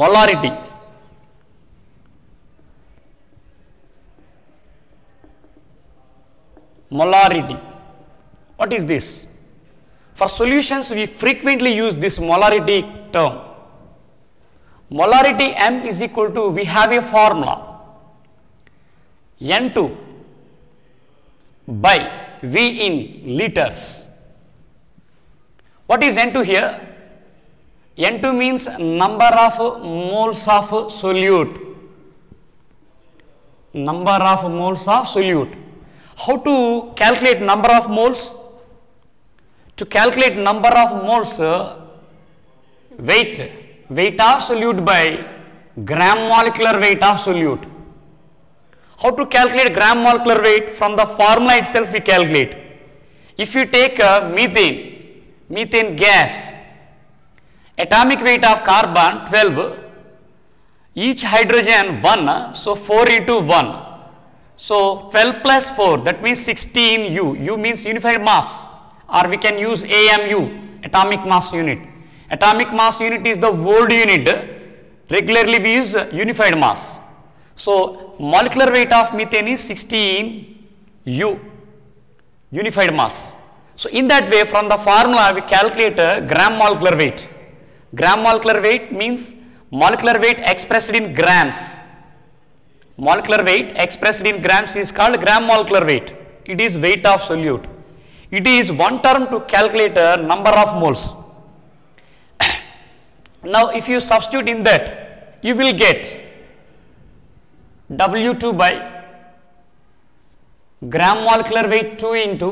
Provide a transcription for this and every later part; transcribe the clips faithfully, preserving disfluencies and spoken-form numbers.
molarity. Molarity. What is this? For solutions, we frequently use this molarity term. Molarity M is equal to, we have a formula, N two by V in liters. What is N two here? N two means number of moles of solute. Number of moles of solute. How to calculate number of moles? To calculate number of moles, uh, weight, weight of solute by gram molecular weight of solute. How to calculate gram molecular weight? From the formula itself we calculate. If you take uh, methane, methane gas, atomic weight of carbon twelve, each hydrogen one, so four E two one. So twelve plus four, that means sixteen U, U means unified mass, or we can use A M U, atomic mass unit. Atomic mass unit is the world unit, regularly we use unified mass. So molecular weight of methane is sixteen U, unified mass. So in that way, from the formula we calculate uh, gram molecular weight. Gram molecular weight means molecular weight expressed in grams. Molecular weight expressed in grams is called gram molecular weight. It is weight of solute. It is one term to calculate a number of moles. Now, if you substitute in that, you will get W two by gram molecular weight two into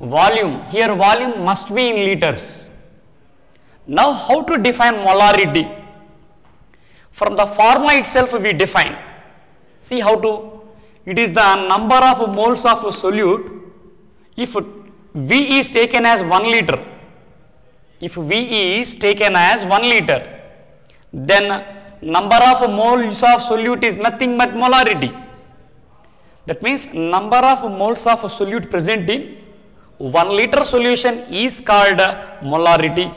volume. Here, volume must be in liters. Now, how to define molarity? From the formula itself, we define. See how to, it is the number of moles of a solute. If V is taken as one liter, if V is taken as one liter, then number of moles of solute is nothing but molarity. That means number of moles of solute present in one liter solution is called molarity.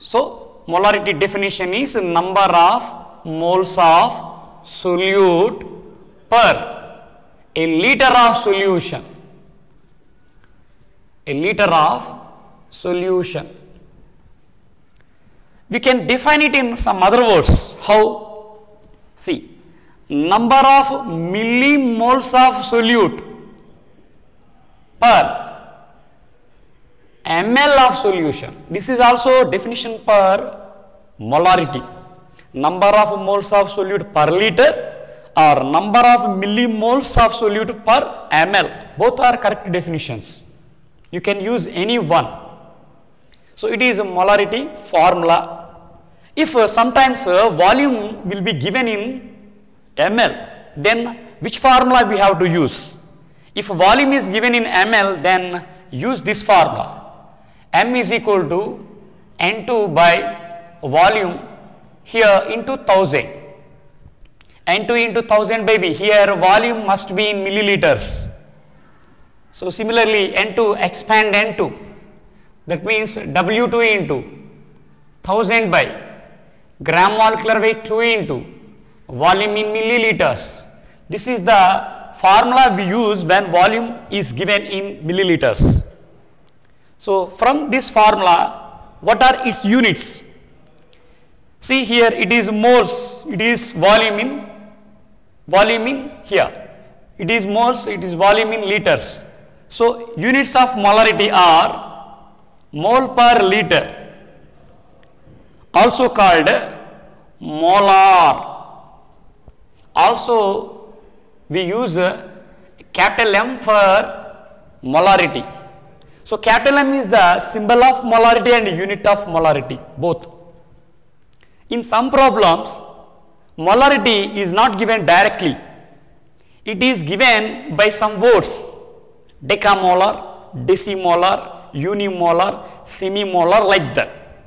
So molarity definition is number of moles of solute per a liter of solution, a liter of solution. We can define it in some other words. How? See, number of millimoles of solute per ml of solution. This is also definition per molarity. Number of moles of solute per liter or number of millimoles of solute per ml. Both are correct definitions. You can use any one. So it is a molarity formula. If uh, sometimes uh, volume will be given in ml, then which formula we have to use? If volume is given in ml, then use this formula. M is equal to N two by volume here into thousand. N two into thousand by V. Here volume must be in milliliters. So similarly N two expand N two. That means W two into thousand by gram molecular weight two into volume in milliliters. This is the formula we use when volume is given in milliliters. So from this formula, what are its units? See here it is moles, it is volume in volume in here, it is moles, it is volume in liters. So units of molarity are mole per liter, also called molar. Also we use capital M for molarity. So capital M is the symbol of molarity and unit of molarity both. In some problems, molarity is not given directly. It is given by some words, decamolar, decimolar, unimolar, semimolar, like that.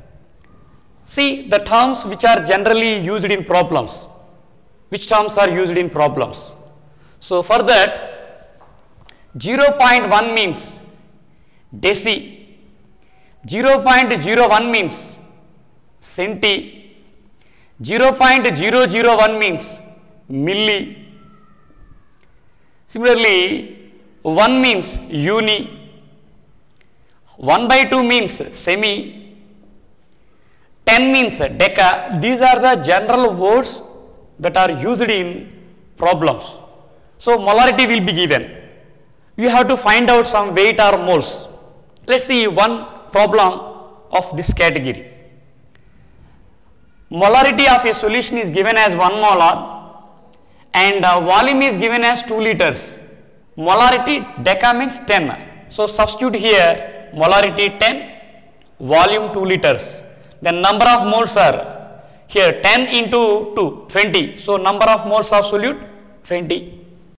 See the terms which are generally used in problems. Which terms are used in problems? So for that, zero point one means deci, zero point zero one means centi, zero point zero zero one means milli. Similarly, one means uni, one by two means semi, ten means deca. These are the general words that are used in problems. So molarity will be given. You have to find out some weight or moles. Let's see one problem of this category. Molarity of a solution is given as one molar and uh, volume is given as two liters. Molarity deca means ten. So substitute here molarity ten, volume two liters. The number of moles are here ten into two, twenty. So number of moles of solute twenty.